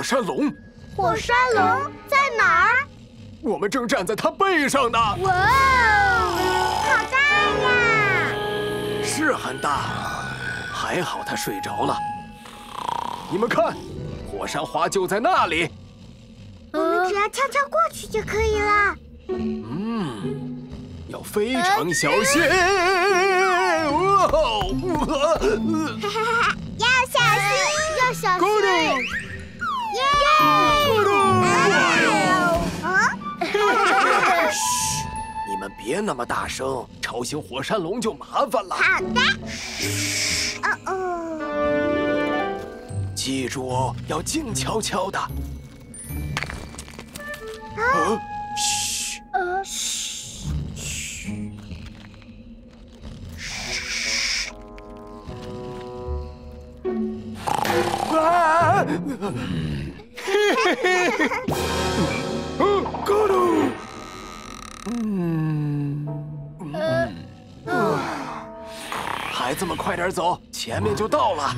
火山龙。火山龙在哪儿？我们正站在它背上呢。哇哦，好大呀！是很大，还好它睡着了。你们看，火山花就在那里。我们只要悄悄过去就可以了。嗯，要非常小心。哇哦！哈哈哈！要小心，要小心。 耶！嘘，你们别那么大声，吵醒火山龙就麻烦了。好的。哦，记住哦，要静悄悄的。啊！嘘！嘘！嘘！嘘！啊！ 咕噜，孩子们快点走，前面就到了。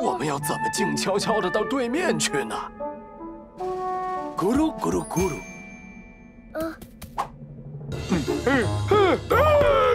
我们要怎么静悄悄的到对面去呢？咕噜咕噜咕噜。